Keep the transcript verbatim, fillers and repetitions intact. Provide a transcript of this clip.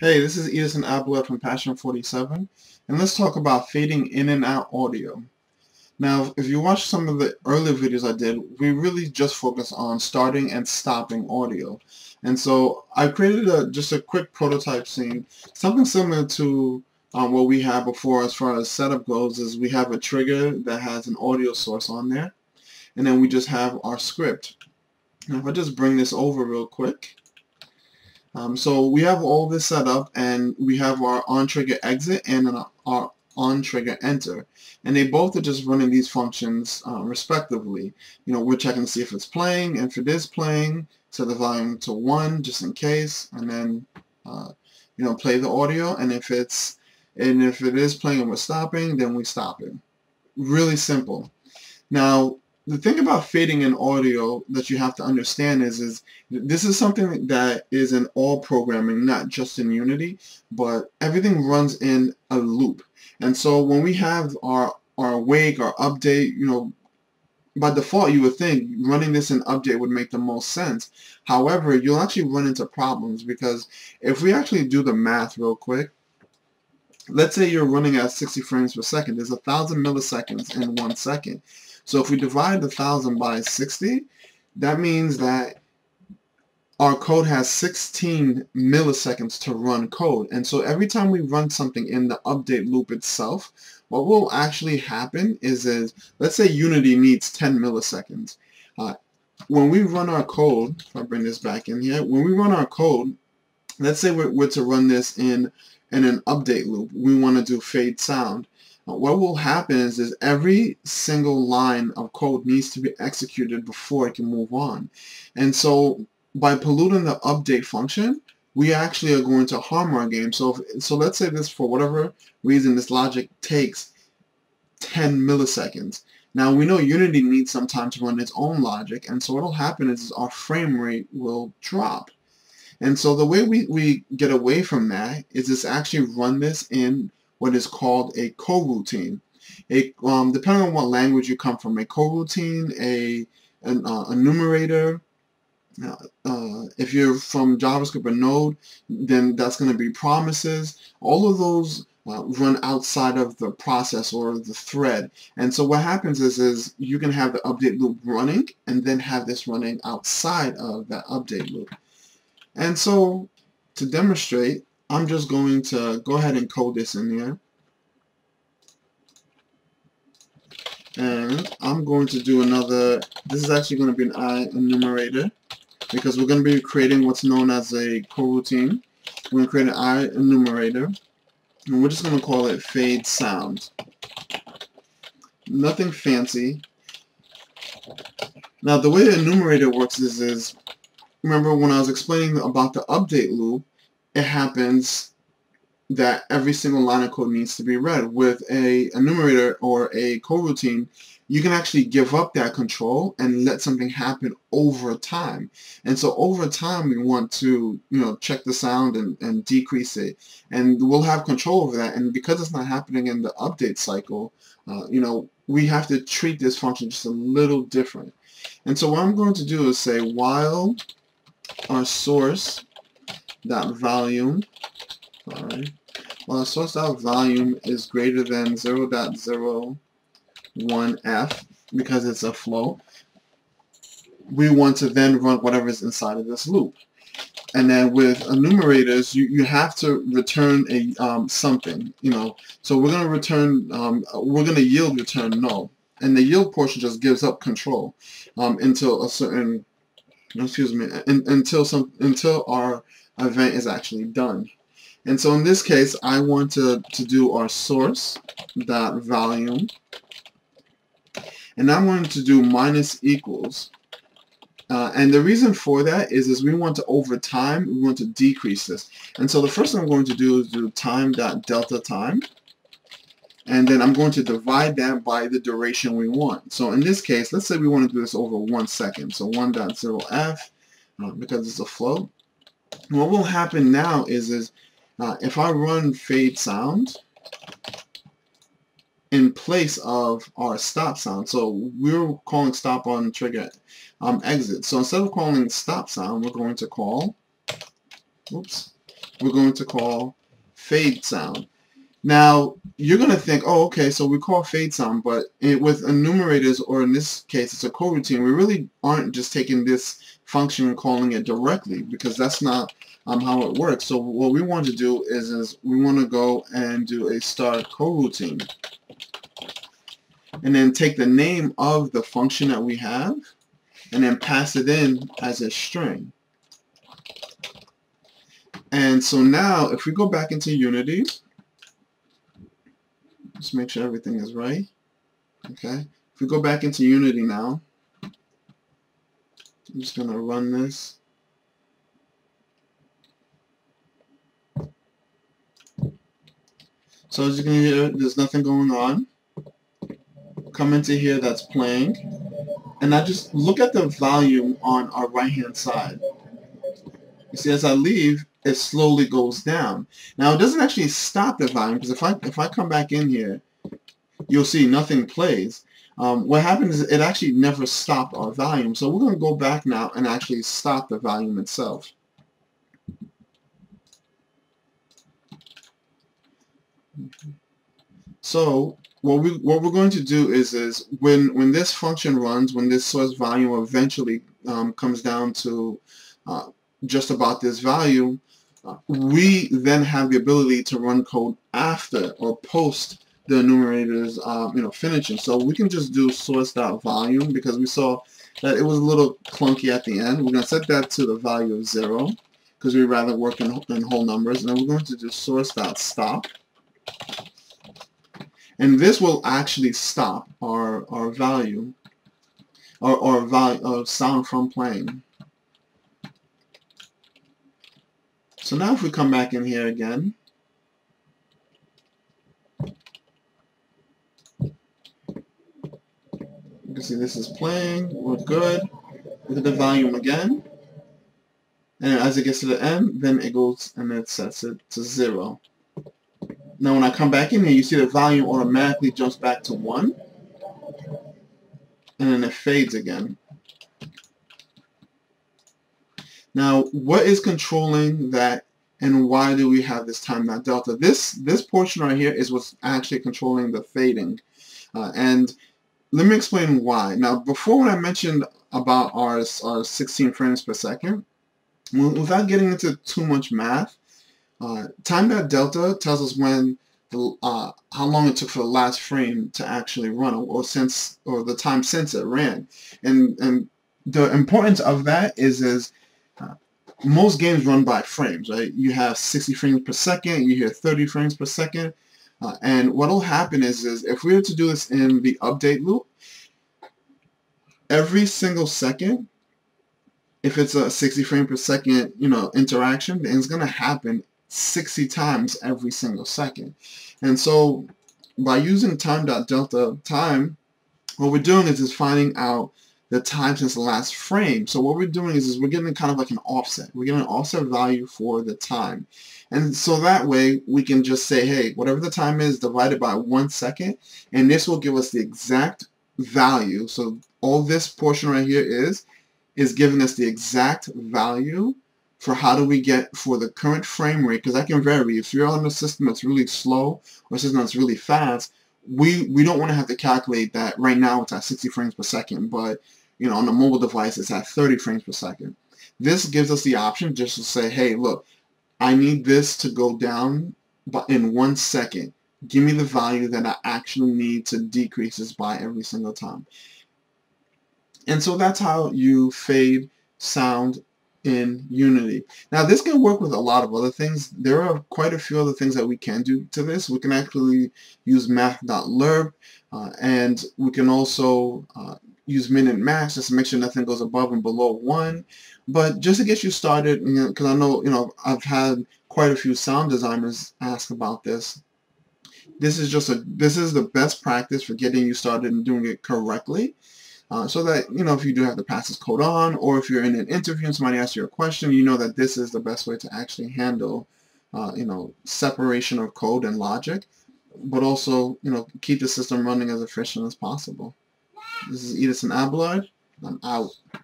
Hey, this is Edithson Abelard from Passion forty-seven, and let's talk about fading in and out audio. Now, if you watch some of the earlier videos I did, we really just focus on starting and stopping audio. And so I created a, just a quick prototype scene, something similar to um, what we have before as far as setup goes. Is we have a trigger that has an audio source on there, and then we just have our script. Now, if I just bring this over real quick. Um, so we have all this set up, and we have our on-trigger exit and our on-trigger enter, and they both are just running these functions uh, respectively. You know, we're checking to see if it's playing, and if it is playing, set the volume to one just in case, and then uh, you know, play the audio. And if it's and if it is playing and we're stopping, then we stop it. Really simple. Now, the thing about fading in audio that you have to understand is, is this is something that is in all programming, not just in Unity, but everything runs in a loop. And so when we have our, our wake, our update, you know, by default you would think running this in update would make the most sense. However, you'll actually run into problems, because if we actually do the math real quick, let's say you're running at sixty frames per second. There's one thousand milliseconds in one second. So if we divide the thousand by sixty, that means that our code has sixteen milliseconds to run code. And so every time we run something in the update loop itself, what will actually happen is, is let's say Unity needs ten milliseconds. Uh, when we run our code, if I bring this back in here, when we run our code, let's say we're, we're to run this in, in an update loop. We want to do fade sound. What will happen is, is every single line of code needs to be executed before it can move on. And so by polluting the update function, we actually are going to harm our game. So, if, so let's say this, for whatever reason, this logic takes ten milliseconds. Now, we know Unity needs some time to run its own logic, and so what will happen is, is our frame rate will drop. And so the way we, we get away from that is, is actually run this in what is called a coroutine. A, um, depending on what language you come from, a coroutine, a, an, uh, a numerator. Uh, uh, if you're from JavaScript or Node, then that's going to be promises. All of those uh, run outside of the process or the thread. And so what happens is, is you can have the update loop running and then have this running outside of that update loop. And so to demonstrate, I'm just going to go ahead and code this in there, and I'm going to do another, this is actually going to be an I enumerator, because we're going to be creating what's known as a coroutine. We're going to create an I enumerator, and we're just going to call it fade sound. Nothing fancy. Now, the way the enumerator works is, is remember when I was explaining about the update loop, it happens that every single line of code needs to be read. With a enumerator or a coroutine, you can actually give up that control and let something happen over time. And so over time, we want to, you know, check the sound and, and decrease it, and we'll have control over that. And because it's not happening in the update cycle, uh, you know, we have to treat this function just a little different. And so what I'm going to do is say while our source that volume, sorry, well, source dot volume is greater than zero point zero one f, because it's a float, we want to then run whatever's inside of this loop. And then with enumerators, you, you have to return a um, something, you know. So we're going to return, um, we're going to yield return null, and the yield portion just gives up control um, until a certain, excuse me, in, until some until our event is actually done. And so in this case, I want to, to do our source dot volume, and I'm going to do minus equals. Uh, and the reason for that is, is we want to, over time, we want to decrease this. And so the first thing I'm going to do is do time dot delta time, and then I'm going to divide that by the duration we want. So in this case, let's say we want to do this over one second. So one dot zero f, uh, because it's a float. What will happen now is, is uh, if I run fade sound in place of our stop sound, so we're calling stop on trigger um, exit. So instead of calling stop sound, we're going to call, oops, we're going to call fade sound. Now, you're going to think, oh, okay, so we call fade sound, but it, with enumerators, or in this case, it's a coroutine, we really aren't just taking this function and calling it directly, because that's not um, how it works. So what we want to do is, is we want to go and do a star coroutine, and then take the name of the function that we have, and then pass it in as a string. And so now, if we go back into Unity, just make sure everything is right. Okay. If we go back into Unity now, I'm just going to run this. So as you can hear, there's nothing going on. Come into here, that's playing. And I just look at the volume on our right-hand side. You see, as I leave, it slowly goes down. Now it doesn't actually stop the volume, because if I if I come back in here, you'll see nothing plays. Um, what happens is it actually never stopped our volume. So we're going to go back now and actually stop the volume itself. So what we what we're going to do is is when when this function runs, when this source volume eventually um, comes down to uh, just about this value, we then have the ability to run code after or post the enumerator's um, you know, finishing. So we can just do source.volume, because we saw that it was a little clunky at the end. We're going to set that to the value of zero, because we'd rather work in, in whole numbers. And then we're going to do source.stop. And this will actually stop our, our value, or, or value of sound from playing. So now if we come back in here again, you can see this is playing, we're good. Look at the volume again, and as it gets to the end, then it goes and it sets it to zero. Now when I come back in here, you see the volume automatically jumps back to one, and then it fades again. Now, what is controlling that, and why do we have this time not delta? This this portion right here is what's actually controlling the fading. Uh, and let me explain why. Now, before when I mentioned about our, our sixteen frames per second, without getting into too much math, uh, time dot delta tells us when the, uh, how long it took for the last frame to actually run, or since or the time since it ran. And and the importance of that is is most games run by frames, right? You have sixty frames per second, you hear thirty frames per second, uh, and what will happen is, is if we were to do this in the update loop, every single second, if it's a sixty frame per second, you know, interaction, then it's going to happen sixty times every single second. And so by using time.delta time, what we're doing is just finding out the time since the last frame. So what we're doing is, is we're getting kind of like an offset. We're getting an offset value for the time. And so that way we can just say, hey, whatever the time is, divided by one second, and this will give us the exact value. So all this portion right here is, is giving us the exact value for how do we get for the current frame rate, because that can vary. If you're on a system that's really slow or a system that's really fast, we, we don't want to have to calculate that. Right now it's at sixty frames per second, but you know, on a mobile device, it's at thirty frames per second. This gives us the option just to say, hey, look, I need this to go down in one second. Give me the value that I actually need to decrease this by every single time. And so that's how you fade sound in Unity. Now, this can work with a lot of other things. There are quite a few other things that we can do to this. We can actually use math.lerp, uh, and we can also uh, use min and max just to make sure nothing goes above and below one. But just to get you started, because I know, you know, I've had quite a few sound designers ask about this. This is just a this is the best practice for getting you started and doing it correctly. Uh, so that, you know, if you do have to pass this code on, or if you're in an interview and somebody asks you a question, you know that this is the best way to actually handle, uh, you know, separation of code and logic, but also, you know, keep the system running as efficient as possible. This is Edithson Abelard. I'm out.